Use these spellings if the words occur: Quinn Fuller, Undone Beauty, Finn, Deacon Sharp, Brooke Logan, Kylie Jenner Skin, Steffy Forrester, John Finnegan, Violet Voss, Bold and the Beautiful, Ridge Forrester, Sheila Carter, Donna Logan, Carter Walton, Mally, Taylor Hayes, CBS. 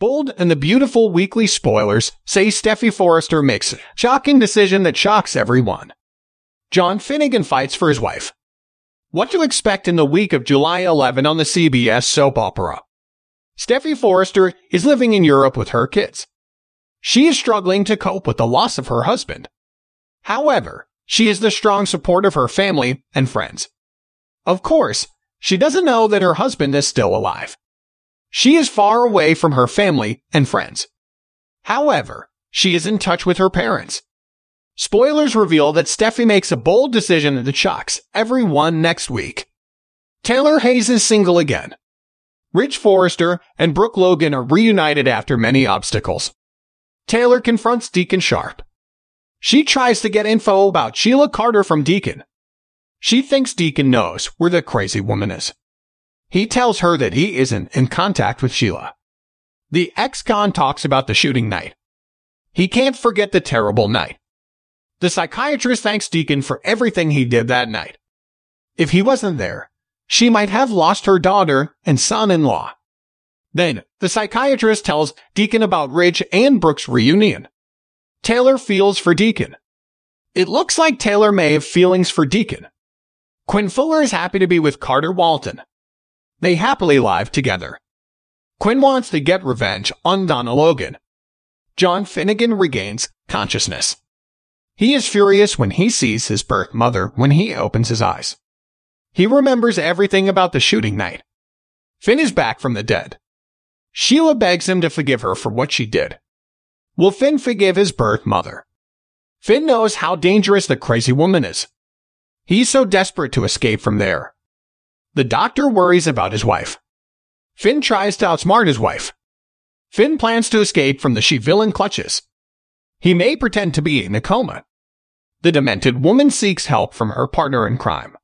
Bold and the Beautiful weekly spoilers say Steffy Forrester makes a shocking decision that shocks everyone. John Finnegan fights for his wife. What to expect in the week of July 11 on the CBS soap opera. Steffy Forrester is living in Europe with her kids. She is struggling to cope with the loss of her husband. However, she is the strong support of her family and friends. Of course, she doesn't know that her husband is still alive. She is far away from her family and friends. However, she is in touch with her parents. Spoilers reveal that Steffy makes a bold decision that shocks everyone next week. Taylor Hayes is single again. Ridge Forrester and Brooke Logan are reunited after many obstacles. Taylor confronts Deacon Sharp. She tries to get info about Sheila Carter from Deacon. She thinks Deacon knows where the crazy woman is. He tells her that he isn't in contact with Sheila. The ex-con talks about the shooting night. He can't forget the terrible night. The psychiatrist thanks Deacon for everything he did that night. If he wasn't there, she might have lost her daughter and son-in-law. Then, the psychiatrist tells Deacon about Ridge and Brooke's reunion. Taylor feels for Deacon. It looks like Taylor may have feelings for Deacon. Quinn Fuller is happy to be with Carter Walton. They happily live together. Quinn wants to get revenge on Donna Logan. John Finnegan regains consciousness. He is furious when he sees his birth mother when he opens his eyes. He remembers everything about the shooting night. Finn is back from the dead. Sheila begs him to forgive her for what she did. Will Finn forgive his birth mother? Finn knows how dangerous the crazy woman is. He's so desperate to escape from there. The doctor worries about his wife. Finn tries to outsmart his wife. Finn plans to escape from the she-villain clutches. He may pretend to be in a coma. The demented woman seeks help from her partner in crime.